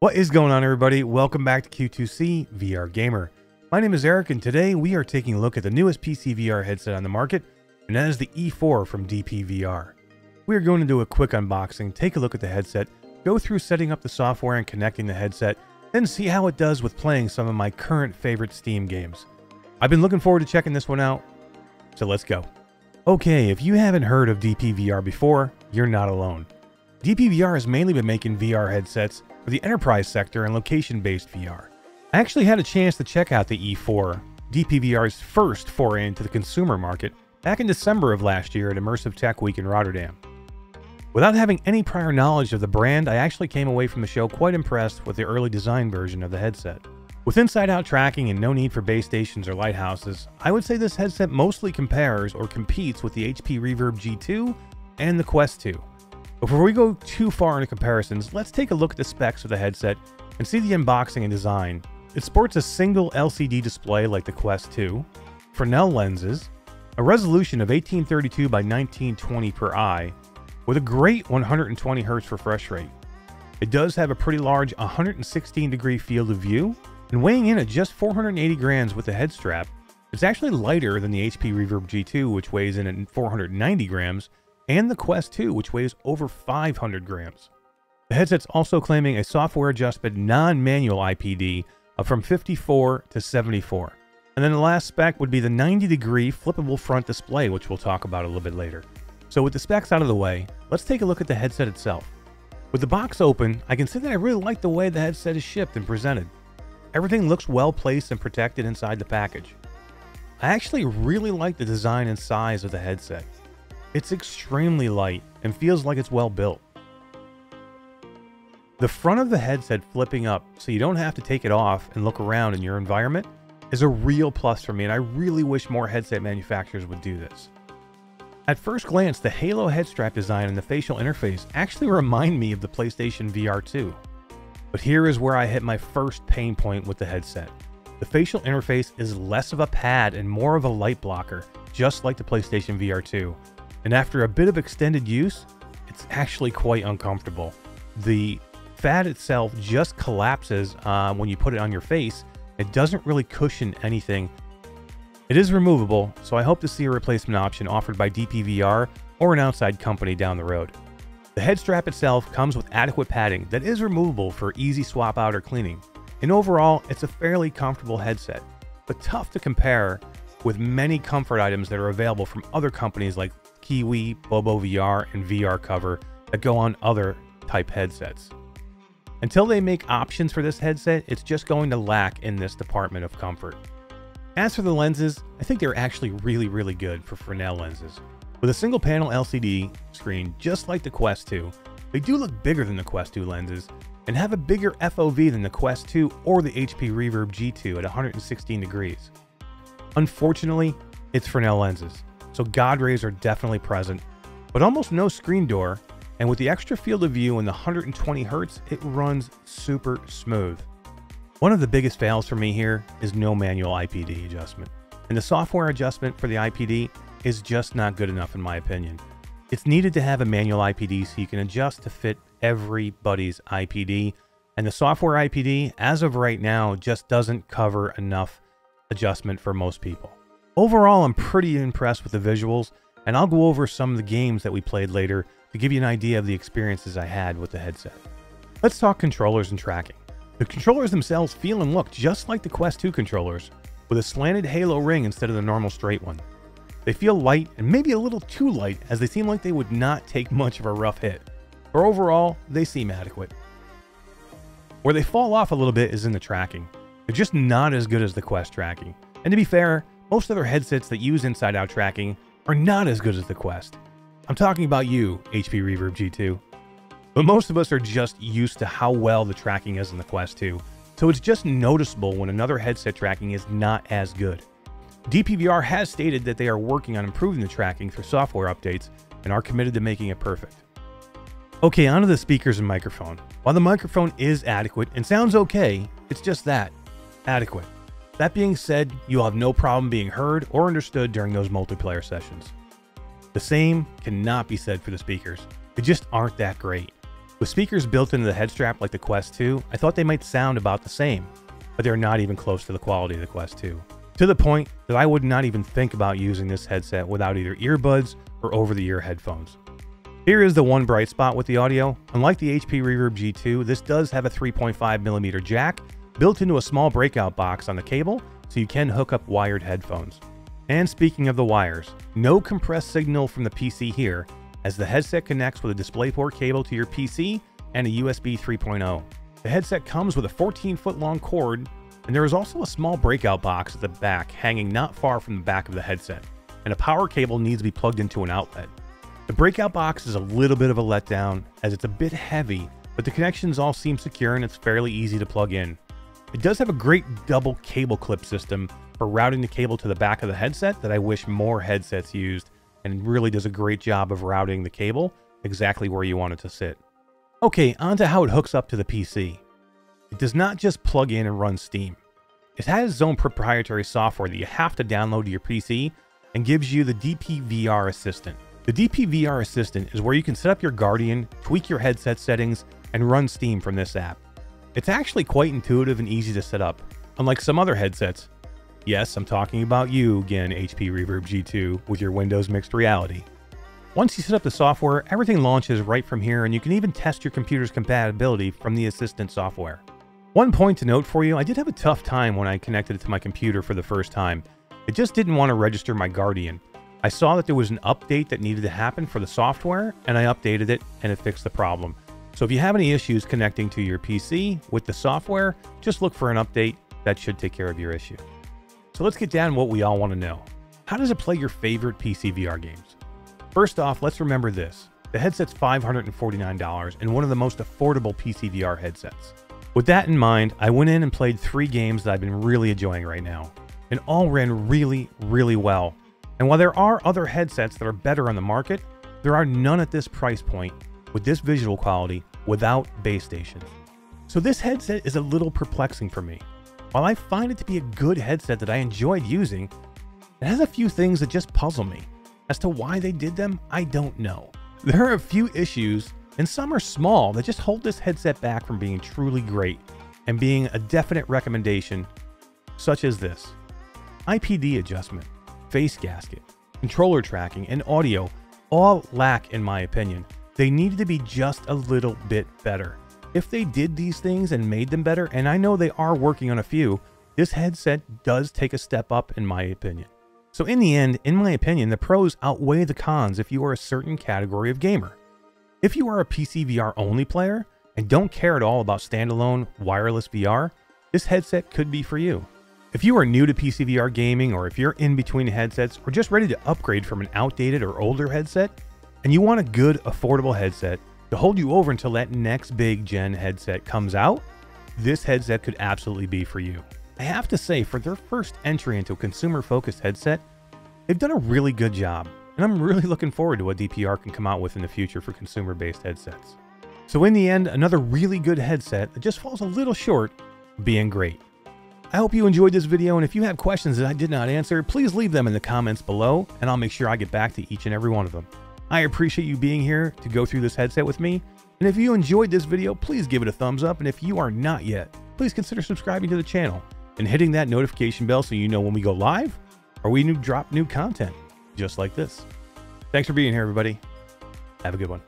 What is going on, everybody? Welcome back to Q2C VR Gamer. My name is Eric, and today we are taking a look at the newest PC VR headset on the market, and that is the E4 from DPVR. We are going to do a quick unboxing, take a look at the headset, go through setting up the software and connecting the headset, then see how it does with playing some of my current favorite Steam games. I've been looking forward to checking this one out, so let's go. Okay, if you haven't heard of DPVR before, you're not alone. DPVR has mainly been making VR headsets for the enterprise sector and location-based VR. I actually had a chance to check out the E4, DPVR's first foray into the consumer market, back in December of last year at Immersive Tech Week in Rotterdam. Without having any prior knowledge of the brand, I actually came away from the show quite impressed with the early design version of the headset. With inside-out tracking and no need for base stations or lighthouses, I would say this headset mostly compares or competes with the HP Reverb G2 and the Quest 2. Before we go too far into comparisons, let's take a look at the specs of the headset and see the unboxing and design. It sports a single LCD display like the Quest 2, Fresnel lenses, a resolution of 1832 by 1920 per eye, with a great 120Hz refresh rate. It does have a pretty large 116-degree field of view, and weighing in at just 480 grams with the head strap, it's actually lighter than the HP Reverb G2, which weighs in at 490 grams, and the Quest 2, which weighs over 500 grams. The headset's also claiming a software-adjusted non-manual IPD of from 54 to 74. And then the last spec would be the 90-degree flippable front display, which we'll talk about a little bit later. So with the specs out of the way, let's take a look at the headset itself. With the box open, I can see that I really like the way the headset is shipped and presented. Everything looks well placed and protected inside the package. I actually really like the design and size of the headset. It's extremely light and feels like it's well built. The front of the headset flipping up so you don't have to take it off and look around in your environment is a real plus for me, and I really wish more headset manufacturers would do this. At first glance, the Halo head strap design and the facial interface actually remind me of the PlayStation VR 2. But here is where I hit my first pain point with the headset. The facial interface is less of a pad and more of a light blocker, just like the PlayStation VR 2. And after a bit of extended use, it's actually quite uncomfortable. The pad itself just collapses when you put it on your face. It doesn't really cushion anything. It is removable, so I hope to see a replacement option offered by DPVR or an outside company down the road. The head strap itself comes with adequate padding that is removable for easy swap out or cleaning. And overall, it's a fairly comfortable headset, but tough to compare with many comfort items that are available from other companies like Kiwi, Bobo VR, and VR Cover that go on other type headsets. Until they make options for this headset, it's just going to lack in this department of comfort. As for the lenses, I think they're actually really good for Fresnel lenses. With a single panel LCD screen just like the Quest 2, they do look bigger than the Quest 2 lenses and have a bigger FOV than the Quest 2 or the HP Reverb G2 at 116 degrees. Unfortunately, it's Fresnel lenses, so God rays are definitely present, but almost no screen door, and with the extra field of view and the 120Hz, it runs super smooth. One of the biggest fails for me here is no manual IPD adjustment, and the software adjustment for the IPD is just not good enough in my opinion. It's needed to have a manual IPD so you can adjust to fit everybody's IPD, and the software IPD, as of right now, just doesn't cover enough adjustment for most people. Overall, I'm pretty impressed with the visuals, and I'll go over some of the games that we played later to give you an idea of the experiences I had with the headset. Let's talk controllers and tracking. The controllers themselves feel and look just like the Quest 2 controllers, with a slanted halo ring instead of the normal straight one. They feel light and maybe a little too light, as they seem like they would not take much of a rough hit, but overall, they seem adequate. Where they fall off a little bit is in the tracking. They're just not as good as the Quest tracking. And to be fair, most other headsets that use inside-out tracking are not as good as the Quest. I'm talking about you, HP Reverb G2. But most of us are just used to how well the tracking is in the Quest 2, so it's just noticeable when another headset tracking is not as good. DPVR has stated that they are working on improving the tracking through software updates and are committed to making it perfect. Okay, onto the speakers and microphone. While the microphone is adequate and sounds okay, it's just that. Adequate. That being said, you'll have no problem being heard or understood during those multiplayer sessions. The same cannot be said for the speakers. They just aren't that great. With speakers built into the head strap like the Quest 2, I thought they might sound about the same, but they're not even close to the quality of the Quest 2. To the point that I would not even think about using this headset without either earbuds or over-the-ear headphones. Here is the one bright spot with the audio. Unlike the HP Reverb G2, this does have a 3.5mm jack built into a small breakout box on the cable, so you can hook up wired headphones. And speaking of the wires, no compressed signal from the PC here, as the headset connects with a DisplayPort cable to your PC and a USB 3.0. The headset comes with a 14-foot long cord, and there is also a small breakout box at the back hanging not far from the back of the headset, and a power cable needs to be plugged into an outlet. The breakout box is a little bit of a letdown, as it's a bit heavy, but the connections all seem secure and it's fairly easy to plug in. It does have a great double cable clip system for routing the cable to the back of the headset that I wish more headsets used, and really does a great job of routing the cable exactly where you want it to sit. Okay, on to how it hooks up to the PC. It does not just plug in and run Steam. It has its own proprietary software that you have to download to your PC and gives you the DPVR Assistant. The DPVR Assistant is where you can set up your Guardian, tweak your headset settings, and run Steam from this app. It's actually quite intuitive and easy to set up, unlike some other headsets. Yes, I'm talking about you again, HP Reverb G2 with your Windows Mixed Reality. Once you set up the software, everything launches right from here, and you can even test your computer's compatibility from the Assistant software. One point to note for you, I did have a tough time when I connected it to my computer for the first time. It just didn't want to register my Guardian. I saw that there was an update that needed to happen for the software, and I updated it, and it fixed the problem. So if you have any issues connecting to your PC with the software, just look for an update. That should take care of your issue. So let's get down to what we all want to know. How does it play your favorite PC VR games? First off, let's remember this. The headset's $549 and one of the most affordable PC VR headsets. With that in mind, I went in and played 3 games that I've been really enjoying right now, and all ran really, really well. And while there are other headsets that are better on the market, there are none at this price point, with this visual quality, without base stations. So this headset is a little perplexing for me. While I find it to be a good headset that I enjoyed using, it has a few things that just puzzle me. As to why they did them, I don't know. There are a few issues, and some are small, that just hold this headset back from being truly great and being a definite recommendation, such as this: IPD adjustment, face gasket, controller tracking, and audio all lack, in my opinion. They needed to be just a little bit better. If they did these things and made them better, and I know they are working on a few, this headset does take a step up in my opinion. So in the end, in my opinion, the pros outweigh the cons if you are a certain category of gamer. If you are a PC VR only player and don't care at all about standalone wireless VR, this headset could be for you. If you are new to PC VR gaming, or if you're in between headsets, or just ready to upgrade from an outdated or older headset, and you want a good, affordable headset to hold you over until that next big gen headset comes out, this headset could absolutely be for you. I have to say, for their first entry into a consumer-focused headset, they've done a really good job, and I'm really looking forward to what DPR can come out with in the future for consumer-based headsets. So in the end, another really good headset that just falls a little short of being great. I hope you enjoyed this video, and if you have questions that I did not answer, please leave them in the comments below, and I'll make sure I get back to each and every one of them. I appreciate you being here to go through this headset with me, and if you enjoyed this video, please give it a thumbs up, and if you are not yet, please consider subscribing to the channel and hitting that notification bell so you know when we go live or we drop new content just like this. Thanks for being here, everybody. Have a good one.